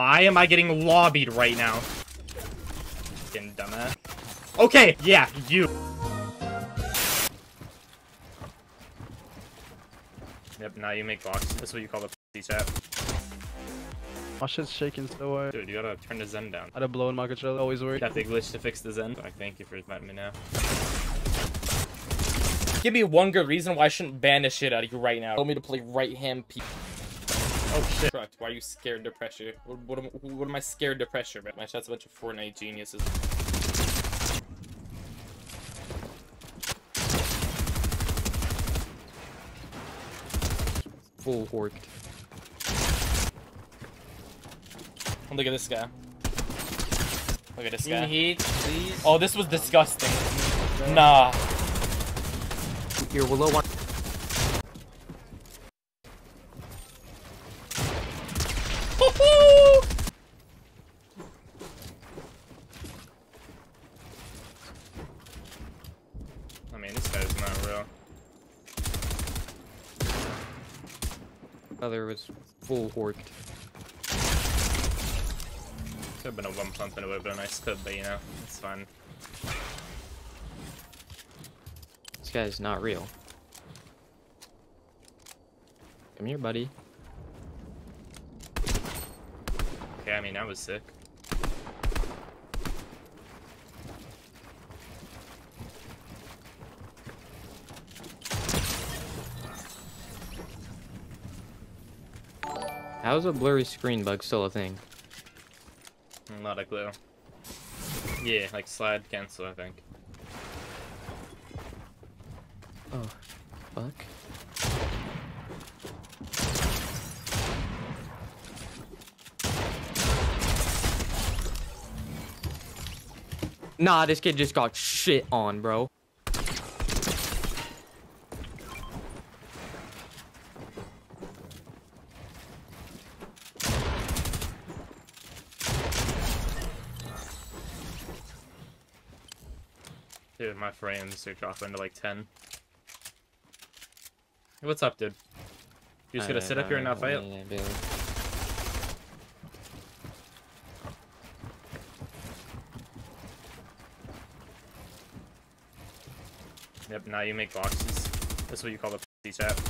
Why am I getting lobbied right now? Fucking dumbass. Okay, yeah, you. Yep, now you make blocks. That's what you call the pussy chat. My shit's shaking so hard. Dude, you gotta turn the Zen down. I'd have blown my controller, always worried. Got the glitch to fix the Zen. Right, thank you for inviting me now. Give me one good reason why I shouldn't ban the shit out of you right now. Tell me to play right hand people. Oh shit. Correct. Why are you scared to pressure? What am I scared to pressure, man? My shot's a bunch of Fortnite geniuses. Full horked. Look at this guy. Look at this guy. Heat, please. Oh, this was disgusting. Nah. You're below one. I mean, this guy's not real. Other was full horked. Could have been a one pump and it would have been a nice clip, but you know, it's fine. This guy's not real. Come here, buddy. Okay, I mean, I was sick. How is a blurry screen bug still a thing? Not a clue. Yeah, like slide cancel, I think. Oh, fuck. Nah, this kid just got shit on, bro. Dude, my frames are dropping to like 10. Hey, what's up, dude? You just gonna sit up here and not fight? Yep, now you make boxes. That's what you call the pussy chat.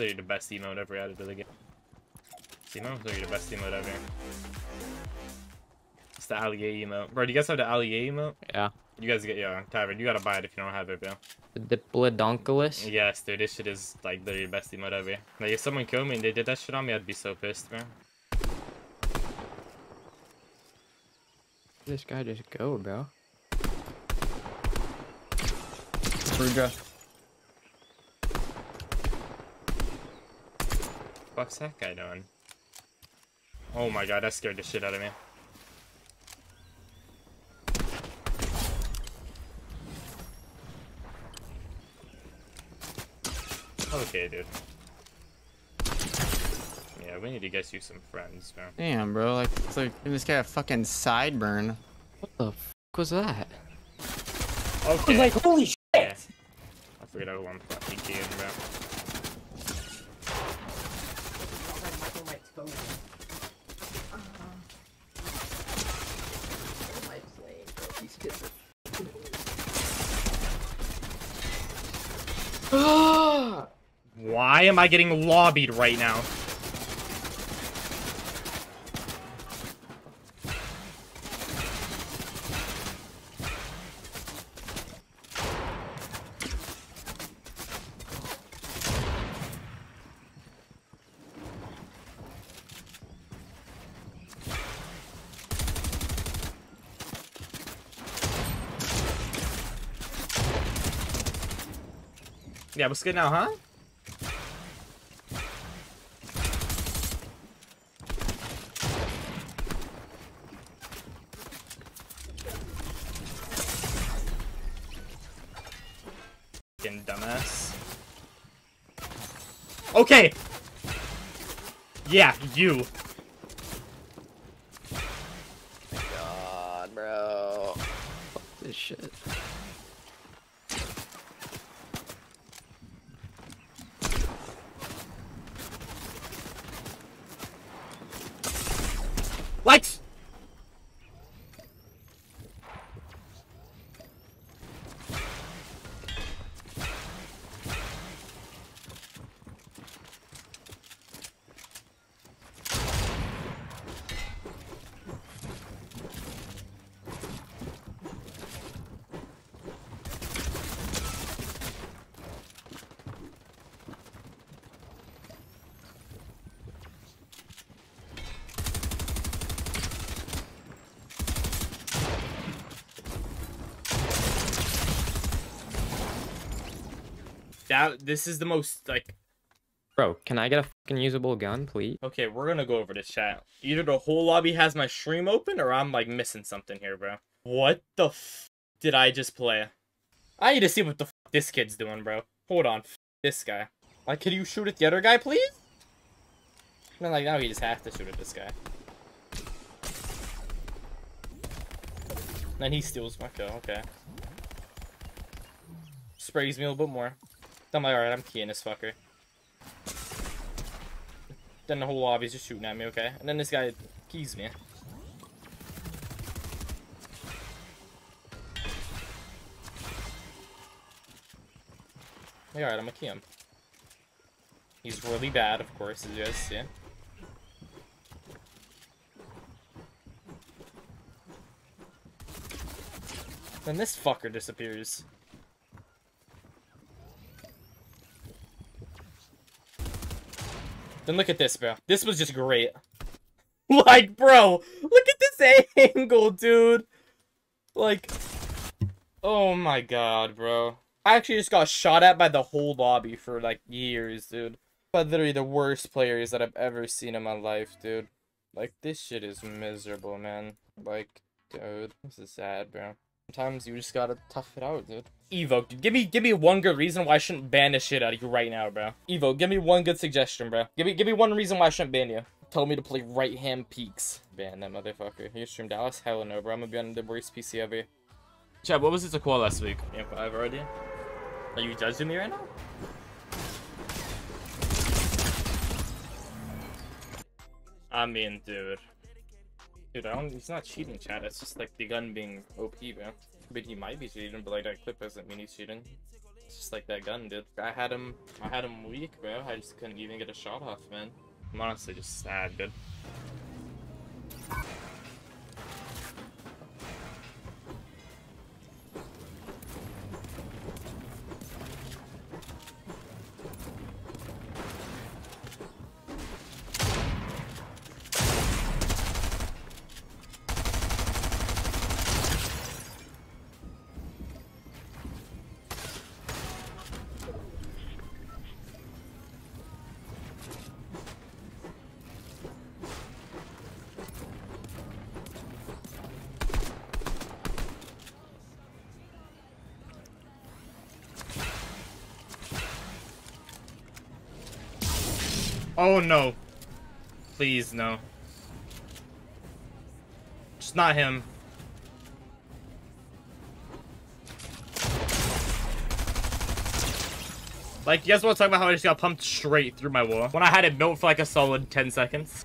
You're the best emote ever added to the game. Emote? You're the best emote ever. It's the Ali A emote. Bro, do you guys have the Ali A emote? Yeah. You guys get, yeah, Tyron, you gotta buy it if you don't have it, bro. The Diplodonculus? Yes, dude, this shit is like literally the best emote ever. Like, if someone killed me and they did that shit on me, I'd be so pissed, bro. This guy just go, bro. Rudra. What's that guy doing? Oh my god, that scared the shit out of me. Okay, dude. Yeah, we need to get you some friends, bro. Damn, bro, like, it's like giving this guy a fucking sideburn. What the fuck was that? Okay. I was like, holy shit! Yeah. I forgot I won fucking game, bro. Why am I getting lobbied right now? Yeah, what's good now, huh? Fucking dumbass. Okay. Yeah, you. God, bro. Fuck this shit. Lights! This is the most, like... Bro, can I get a fucking usable gun, please? Okay, we're gonna go over this chat. Either the whole lobby has my stream open, or I'm, like, missing something here, bro. What the f did I just play? I need to see what the f this kid's doing, bro. Hold on, f this guy. Like, could you shoot at the other guy, please? I mean, like, now you just have to shoot at this guy. Then he steals my kill, okay. Sprays me a little bit more. I'm like, alright, I'm keying this fucker. Then the whole lobby's just shooting at me, okay? And then this guy keys me. Like, alright, I'm gonna key him. He's really bad, of course, as you guys see. Then this fucker disappears. Then look at this, bro. This was just great. Like, bro, look at this angle, dude. Like, oh my god, bro. I actually just got shot at by the whole lobby for, like, years, dude. By literally the worst players that I've ever seen in my life, dude. Like, this shit is miserable, man. Like, dude, this is sad, bro. Sometimes you just gotta tough it out, dude. Evoke, dude. Give me one good reason why I shouldn't ban the shit out of you right now, bro. Evoke, give me one good suggestion, bro. Give me one reason why I shouldn't ban you. Tell me to play right hand peaks. Ban that motherfucker. You stream Dallas? Hell no, bro. I'm gonna be on the worst PC ever. Chad, what was it to call last week? Yeah, 5 already. Are you judging me right now? I mean, dude. Dude, I don't, he's not cheating, chat. It's just like the gun being OP, bro. But he might be cheating, but like that clip doesn't mean he's cheating. It's just like that gun, dude. I had him weak, bro. I just couldn't even get a shot off, man. I'm honestly just sad, dude. Oh no. Please, no. It's not him. Like, you guys want to talk about how I just got pumped straight through my wall? When I had it built for like a solid 10 seconds.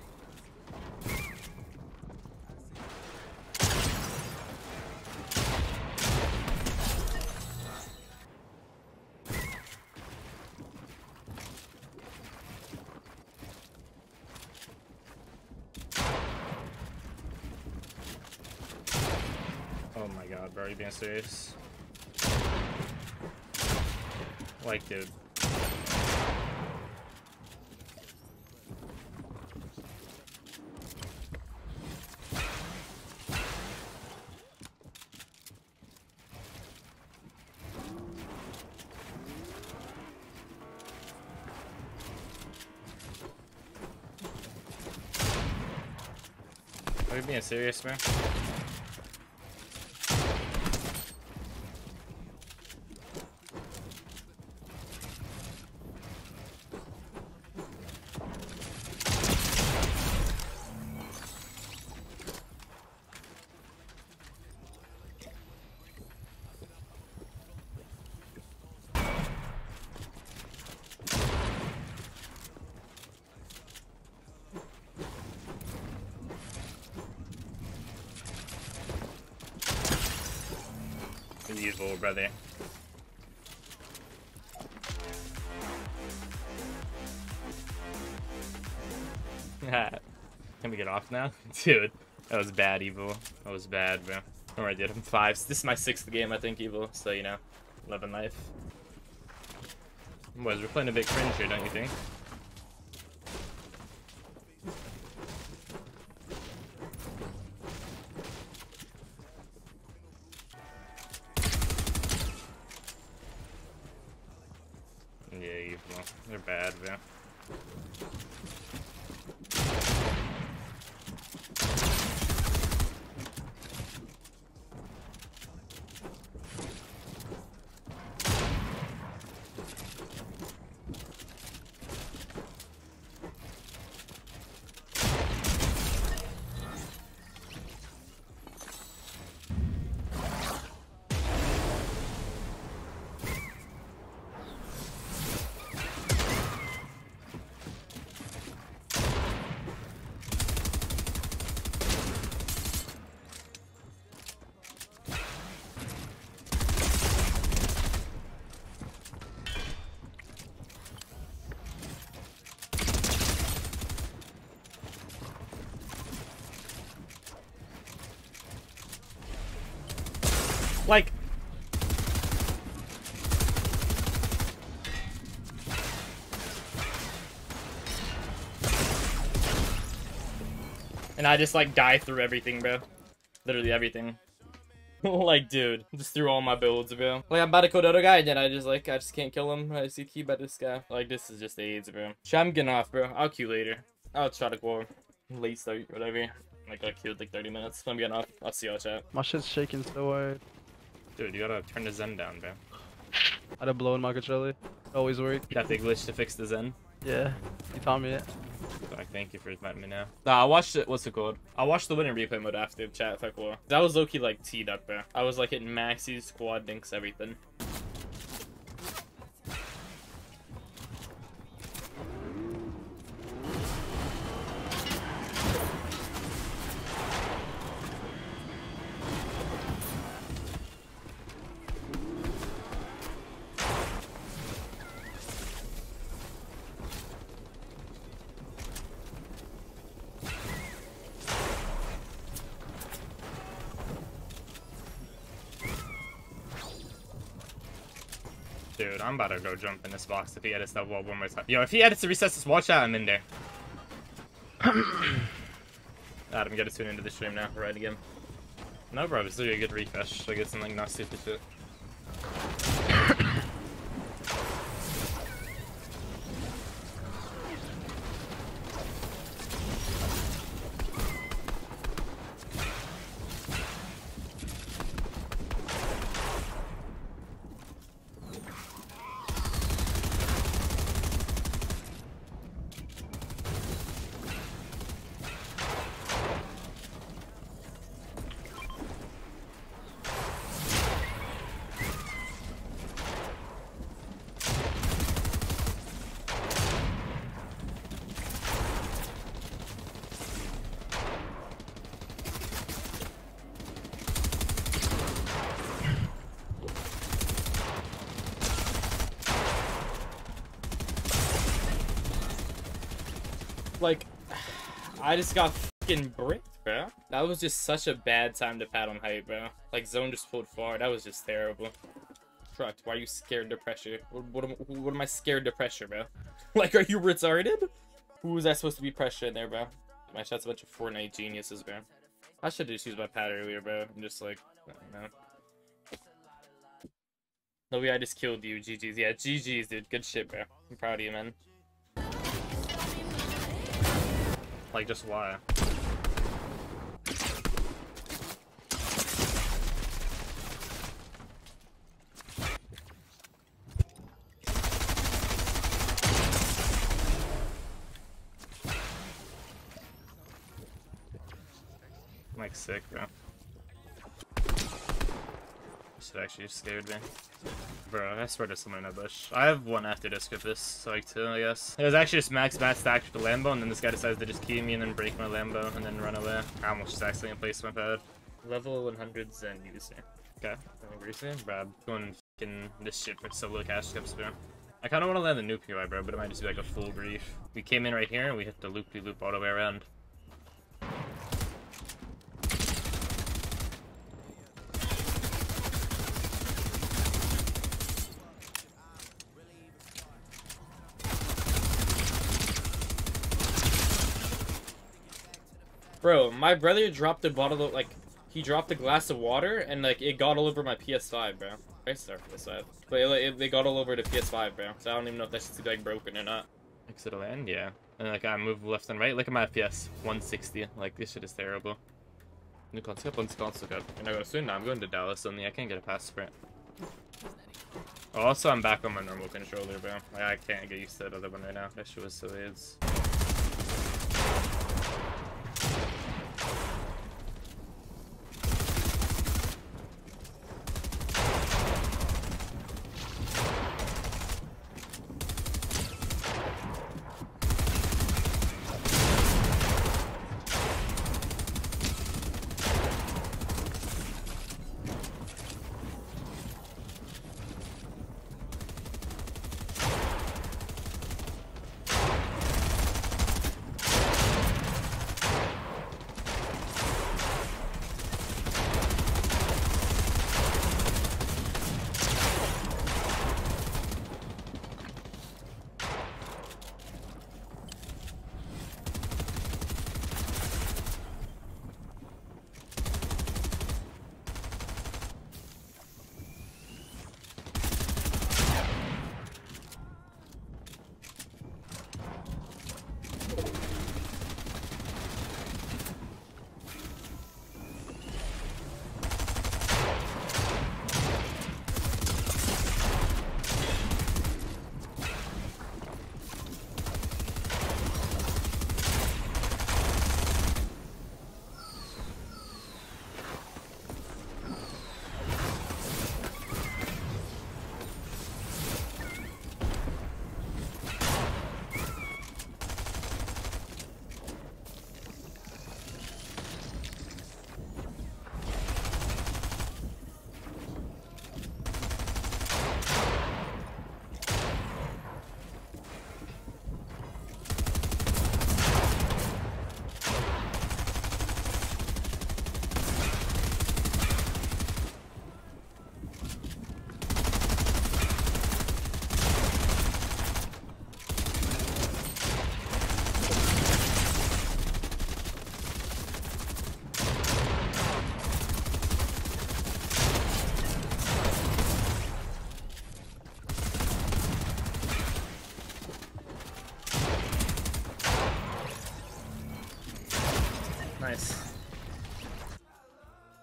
Oh my god, bro, are you being serious? Like, dude. Are you being serious, man? usual, brother. Can we get off now? Dude, that was bad, Evil. That was bad, bro. Don't worry, dude. I'm 5. This is my 6th game, I think, Evil. So, you know, loving life. Boys, we're playing a bit cringe here, don't you think? Yeah, Evil. They're bad, bro. Like, and I just like die through everything, bro. Literally everything. Like, dude, just through all my builds, bro. Like, I'm about to kill the other guy, and then I just can't kill him. I see keep at this guy. Like, this is just AIDS, bro. Shit, I'm getting off, bro. I'll queue later. I'll try to go late start, whatever. Like, I queued like 30 minutes. I'm getting off. I'll see y'all, chat. My shit's shaking so hard. Dude, you gotta turn the Zen down, bro. I'd have blown my controller. Always work. You have the glitch to fix the Zen? Yeah. You taught me it. Fuck, thank you for letting me know. Nah, I watched it. What's it called? I watched the winning replay mode after the chat. Fuck, cool. That was low-key, like, teed up, bro. I was, like, hitting maxis, squad dinks, everything. Dude, I'm about to go jump in this box if he edits that wall one more time. Yo, if he edits the recesses, watch out, I'm in there. Adam, gotta tune into the stream now. Right again. No, bro, it's literally a good refresh. I get something like, not stupid shit. Like, I just got fucking bricked, bro. That was just such a bad time to pad on height, bro. Like, zone just pulled far. That was just terrible. Truck, why are you scared to pressure? What am I scared to pressure, bro? Like, are you retarded? Who was I supposed to be pressured in there, bro? My shot's a bunch of Fortnite geniuses, bro. I should just use my pad earlier, bro. I'm just like, I don't know. No, yeah, I just killed you. GG's. Yeah, GG's, dude. Good shit, bro. I'm proud of you, man. Like, just why? Like, sick, bro. This actually scared me. Bro, I swear there's someone in that bush. I have one after this with this, so like 2, I guess. It was actually just max bad stacked with the Lambo, and then this guy decides to just key me and then break my Lambo and then run away. I almost just accidentally placed my pad. Level 100 Zen user. Okay. Greasy? Bro, I'm doing f***ing this shit for solo cash tips, bro. I kind of want to land the nuke UI, bro, but it might just be like a full grief. We came in right here, and we hit the loop-de-loop all the way around. Bro, my brother dropped a bottle of, like, he dropped a glass of water, and, like, it got all over my PS5, bro. I start PS5. But it got all over the PS5, bro. So I don't even know if that shit's, like, broken or not. Exit a land, yeah. And, like, I move left and right. Look at my FPS. 160. Like, this shit is terrible. New concept, one console cup. And I go soon. Now I'm going to Dallas only. I can't get a pass sprint. Also, I'm back on my normal controller, bro. Like, I can't get used to that other one right now. That shit was so AIDS.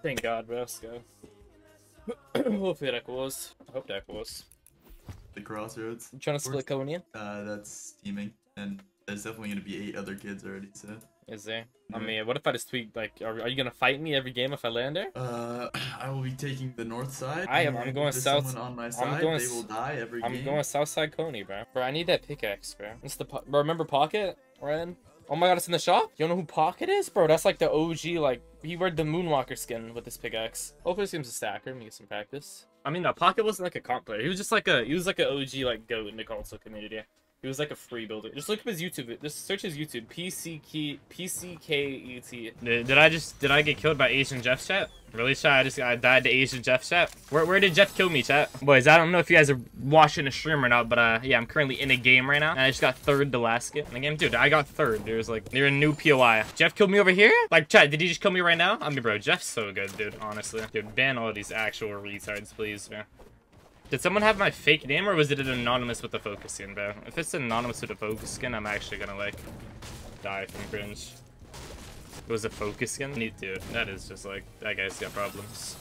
Thank God, bro. Let's go. Hopefully that was. I hope that was. The Crossroads. You trying to split going in? That's teaming, and there's definitely gonna be 8 other kids already. So. Is there? Yeah. I mean, what if I just tweak? Like, are you gonna fight me every game if I land there? I will be taking the north side. I am. I'm going south. On my side, they will die every game. I'm going south side Coney, bro. Bro, I need that pickaxe, bro. It's the bro, remember Pocket, Ryan? Oh my God, it's in the shop? You don't know who Pocket is, bro? That's like the OG, like. He wore the Moonwalker skin with this pickaxe. Hopefully, this game's a stacker. Let me get some practice. I mean, no, Pocket wasn't like a comp player. He was just like a, he was like an OG, like, goat in the console community. He was like a free builder. Just look up his YouTube. Just search his YouTube. PCKET. Did I get killed by Asian Jeff chat? Really, chat? I died to Asian Jeff chat. Where did Jeff kill me, chat? Boys, I don't know if you guys are watching the stream or not, but yeah, I'm currently in a game right now, and I just got third to last game. In the game, dude, I got third. There's like, they're a new POI. Jeff killed me over here? Like, chat, did he just kill me right now? I mean, bro, Jeff's so good, dude, honestly. Dude, ban all of these actual retards, please, man. Did someone have my fake name, or was it anonymous with the focus skin, bro? If it's anonymous with the focus skin, I'm actually gonna, like, die from cringe. It was a focus skin? Dude, that is just, like, that guy's got problems.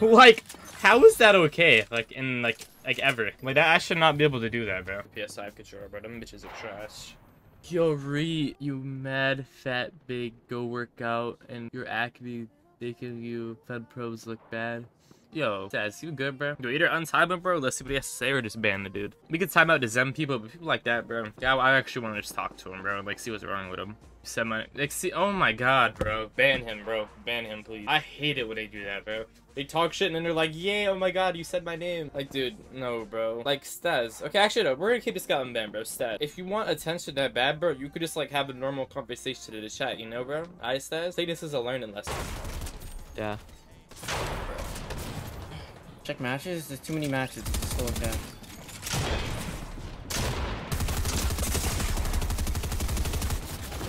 Like, how is that okay? Like, in, like ever. Like that, I should not be able to do that, bro. PS5 controller, bro. Them bitches are trash. Yo, Reet, you mad, fat, big, go work out, and your acne making you Fed Probes look bad. Yo, Taz, you good, bro? Yo, either untie him, bro, let's see what he has to say, or just ban the dude. We could time out the Zem people, but people like that, bro. Yeah, I actually want to just talk to him, bro. Like, see what's wrong with him. Like, see, oh my god, bro. Ban him, bro. Ban him, please. I hate it when they do that, bro. They talk shit and then they're like, yeah, oh my god, you said my name. Like, dude, no, bro. Like, Stez. Okay, actually, no, we're gonna keep this guy on ban, bro. Stez. If you want attention that bad, bro, you could just, like, have a normal conversation in the chat, you know, bro? I, Stez, say this is a learning lesson. Yeah. Check matches? There's too many matches. It's still okay.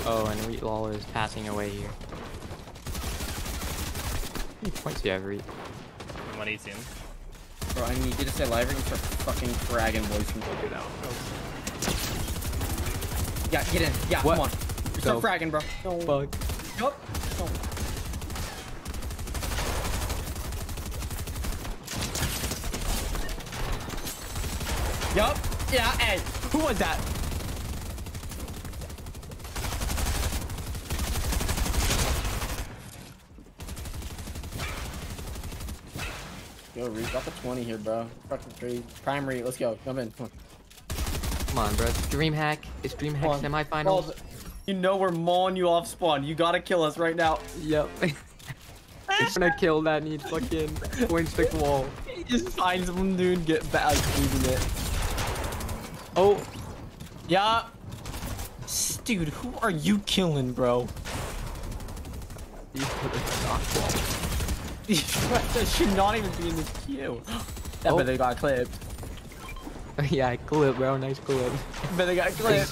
Oh, and Reet Lawler is passing away here. How many points do you have, Reet? 118. Bro, I need you to stay live and start fucking dragging boys from Pocket out. Oh. Yeah, get in. Yeah, what? Come on. Start fragging, bro. No. Bug. Yup. No. Yup. Yeah, hey. Who was that? Yo, Reet, got the 20 here, bro. Fucking crazy. Primary, let's go. Come in. Come on. Come on, bro. Dreamhack. It's Dreamhack semifinals. You know we're mauling you off spawn. You gotta kill us right now. Yep. He's gonna kill that and he fucking points the wall. He just finds him, dude. Get back. Leaving it. Oh. Yeah. Dude, who are you killing, bro? He's put a knock wall. That should not even be in this queue. That bet they got clipped. Yeah, clip, bro. Nice clip. Bet they got clipped.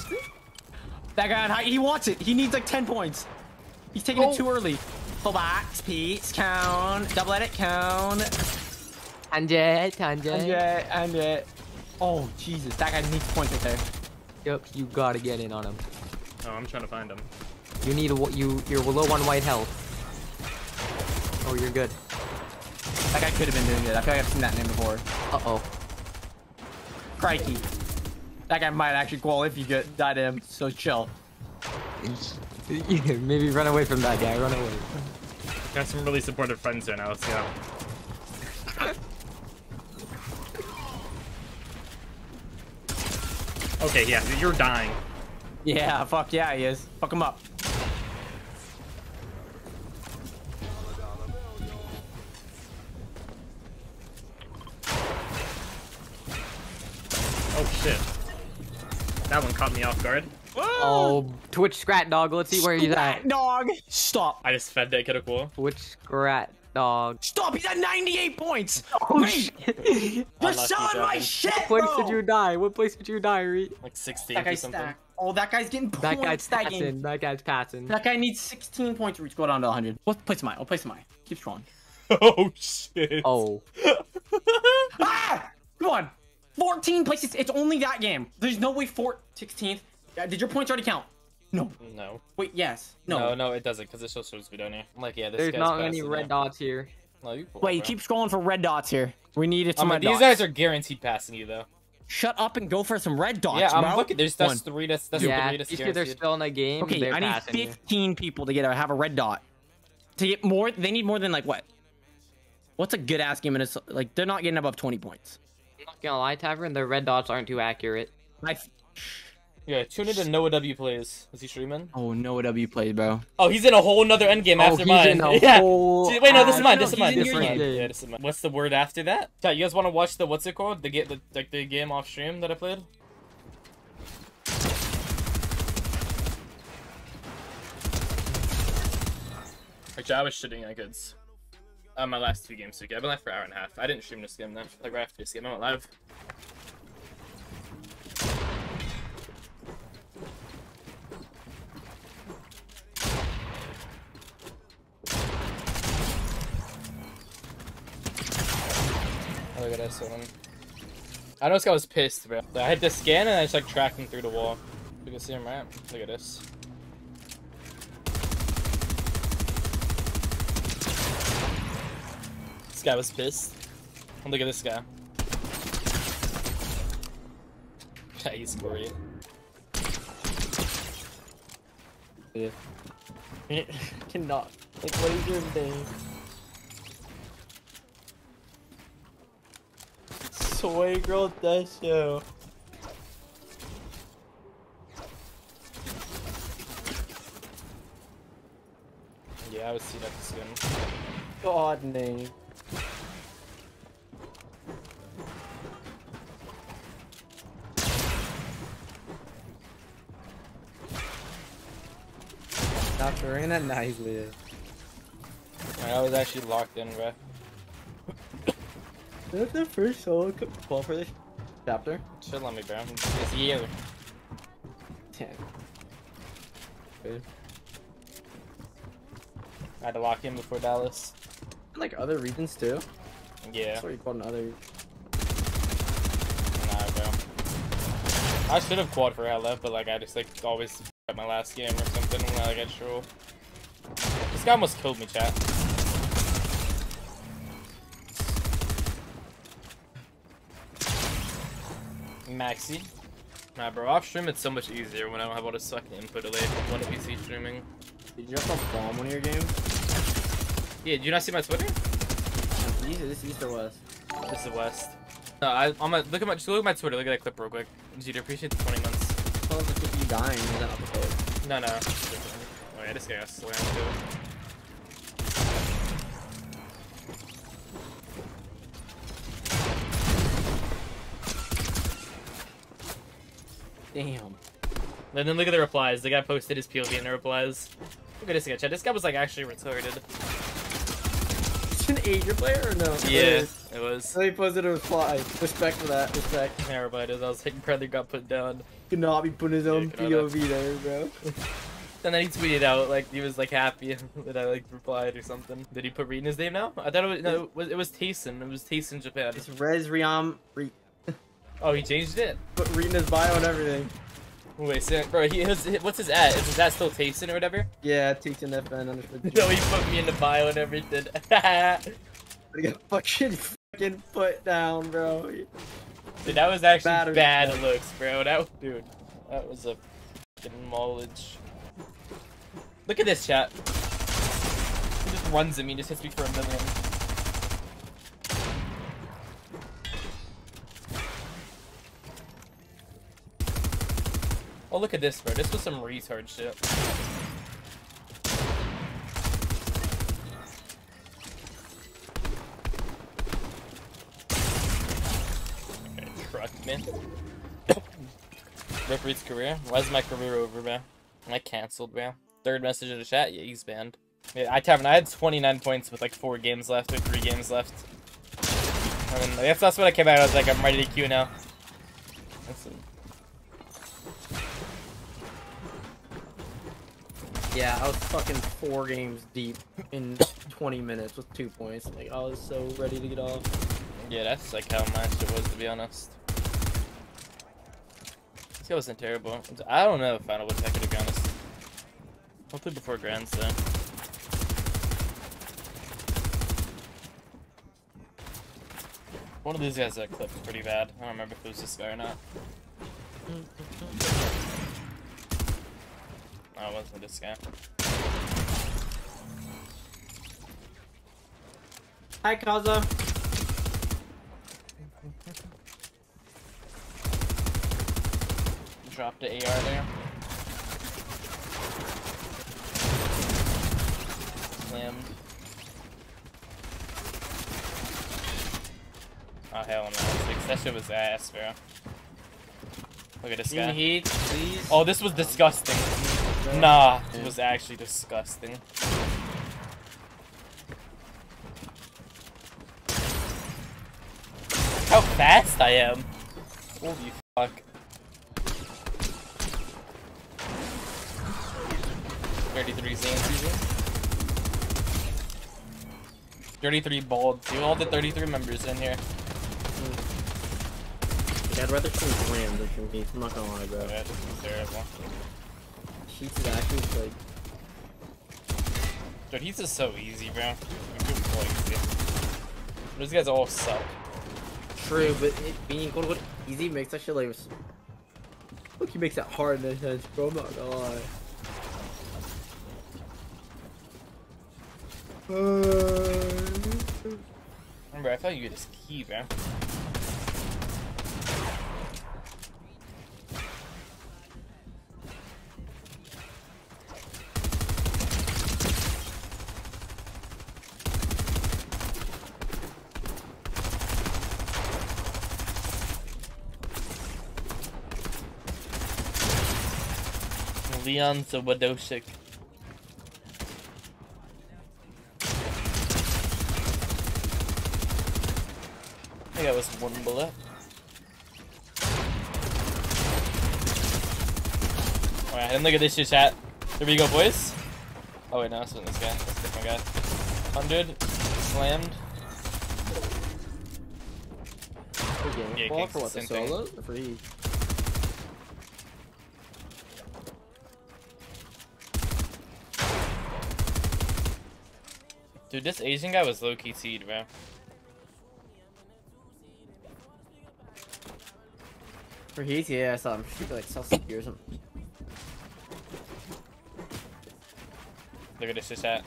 That guy on high, he wants it. He needs like 10 points. He's taking it too early. Full box, Pete, count, double edit, count. And oh, Jesus. That guy needs points right there. Yep, you gotta get in on him. Oh, I'm trying to find him. You need what you're low on white health. Oh, you're good. That guy could have been doing it. I feel like I've seen that name before. Uh-oh. Crikey. That guy might actually qual if you get died to him, so chill. Maybe run away from that guy. Run away. Got some really supportive friends there now. Let's go. Okay, yeah. You're dying. Yeah, fuck yeah, he is. Fuck him up. Shit. That one caught me off guard. Whoa! Oh, Twitch Scrat Dog. Let's see where he's at. Dog, stop. I just fed that kid a cool. Twitch Scrat Dog. Stop, he's at 98 points. Oh, wait. Shit. You're selling my shit, bro. What place did you die? What place did you die, Reet? Like 16 or something. Stacked. Oh, that guy's getting points. That guy's passing. That guy's passing. That guy needs 16 points to reach. Go down to 100. What place am I? What place am I? Keep scrolling. Oh, shit. Oh. Ah! Come on. 14 places. It's only that game. There's no way 16th. Did your points already count? No. No. Wait, yes. No. No, no, it doesn't because it still shows me down here. I'm like, yeah, this there's not any red dots here. No, you cool, wait, you keep scrolling for red dots here. We needed some red dots. These guys are guaranteed passing you, though. Shut up and go for some red dots, yeah, bro. I'm looking. There's that's three. That's yeah, three. Yeah, they're still in the game. Okay, I need 15 people to get have a red dot. To get more, they need more than, like, what? What's a good-ass game? And like, they're not getting above 20 points. Not gonna lie, Tavern, the red dots aren't too accurate. Yeah, tune into Noah W plays. Is he streaming? Oh, Noah W plays, bro. Oh, he's in a whole nother endgame after mine. Yeah. Wait, no, this is mine. This is mine. Yeah, this is mine. What's the word after that? Yeah, you guys want to watch the what's it called? The get like the game off stream that I played. Actually, I was shitting at kids. My last two games, I've been live for an hour and a half. I didn't stream this game, though. Like, right after this game, I went live. Oh, look at this one. I know this guy was pissed, bro. I had to scan and I just, like, tracked him through the wall. You can see him, right? Look at this. Guy was pissed. And look at this guy. Yeah, he's great. Yeah. Cannot. Like, what is your thing? Sway girl does so. Yeah, I would see that skin. God name. Not throwing that nicely. I was actually locked in, bro. Is that the first solo pull for this chapter? Should let me, bro. It's you. 10. Good. I had to lock in before Dallas. And like other regions too? Yeah. That's what you called in other. Nah, bro. I should have quad for LF, but like I just like always at my last game or something when I get troll. This guy almost killed me, chat. Maxi. Nah, bro, off stream it's so much easier when I don't have all this fucking input delay from one PC streaming. Did you have to bomb one of your games? Yeah, did you not see my Twitter? This is East or West? This is West. No, just look at my Twitter, look at that clip real quick. Dude, I appreciate the 20 months. Well, it's like you dying, is that not the code? No, no. Oh yeah, this guy got slammed too. Damn. And then look at the replies. The guy posted his POV in the replies. Look at this guy, chat. This guy was like actually retarded. It's an 8-year player or no? Yeah, it was. So he posted a reply. Respect for that. Respect. Yeah, everybody does. I was like, brother got put down. Could not be putting his own POV there, bro. And then he tweeted out like he was like happy that I like replied or something. Did he put Reet in his name now? I thought it was no. It was Taysen. It was Taysen Japan. It's Rezriam Reet. Oh, he changed it. But reading his bio and everything. Wait, so, bro, what's his at? Is his at still Taysen or whatever? Yeah, Taysen FN understood. No, he put me in the bio and everything. I got fucking put down, bro. Dude, that was actually bad looks, bro. That was a fucking knowledge. Look at this chat. He just runs at me, just hits me for a million. Oh, look at this, bro. This was some retard shit. Okay, truck, man. Rip Reet's career? Why is my career over, man? I canceled, man. Third message in the chat? Yeah, he's banned. Yeah, I had 29 points with like 4 games left or 3 games left. And then, I guess that's when I came out. I was like, I'm ready to queue now. That's it. Yeah, I was fucking 4 games deep in 20 minutes with 2 points. Like, I was so ready to get off. Yeah, that's like how my shit was, to be honest. This guy wasn't terrible. I don't know if I would check it, to be honest. Hopefully before Grands, though. One of these guys that clipped pretty bad. I don't remember if it was this guy or not. Oh, it wasn't this guy. Hi, Kaza. Dropped the AR there. Slammed. Oh, hell no. That shit was ass, bro. Look at this guy. Heat, please. Oh, this was disgusting. Nah, it was actually disgusting. How fast I am! Holy fuck. Zane season. 33 balds. You all the 33 members in here. Yeah, I'd rather choose Rams than me. I'm not gonna lie, bro. Yeah, this is terrible. He's actually like... Dude, he's just so easy, bro. Those guys all suck. True, but it being quote unquote easy makes that shit like... Look, he makes that hard in his head, bro. I'm not gonna lie. Remember, I thought you could just key, bro. Leon Zawodosik. I think I was one bullet. Alright, and look at this shit chat. Here we go, boys. Oh wait, no, that's not this guy. That's a different guy. 100. Slammed. Yeah, ball for what, the solo? Free. Dude, this Asian guy was low-key seed, bro. For heat, yeah, I saw him. She like sells or something. Look at this just hat.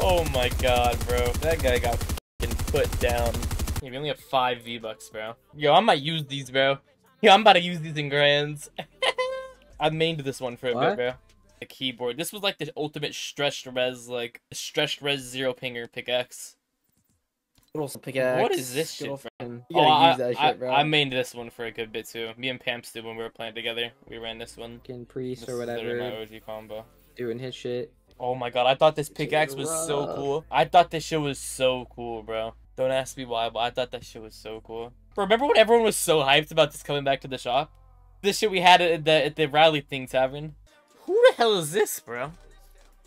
Oh my god, bro. That guy got f***ing put down. Yeah, we only have 5 V-Bucks, bro. Yo, I might use these, bro. Yo, I'm about to use these in grands. I mained this one for a bit, bro. The keyboard. This was like the ultimate stretched res, like stretched res zero pinger pickaxe. Pickaxe. What is this shit, bro? Oh, I mained this one for a good bit too. Me and Pamps did when we were playing together. We ran this one. Fucking priest this or whatever. My OG combo. Doing his shit. Oh my god, I thought this pickaxe was so cool. I thought this shit was so cool, bro. Don't ask me why, but I thought that shit was so cool. Bro, remember when everyone was so hyped about this coming back to the shop? This shit we had at the Rally Thing Tavern. Who the hell is this, bro?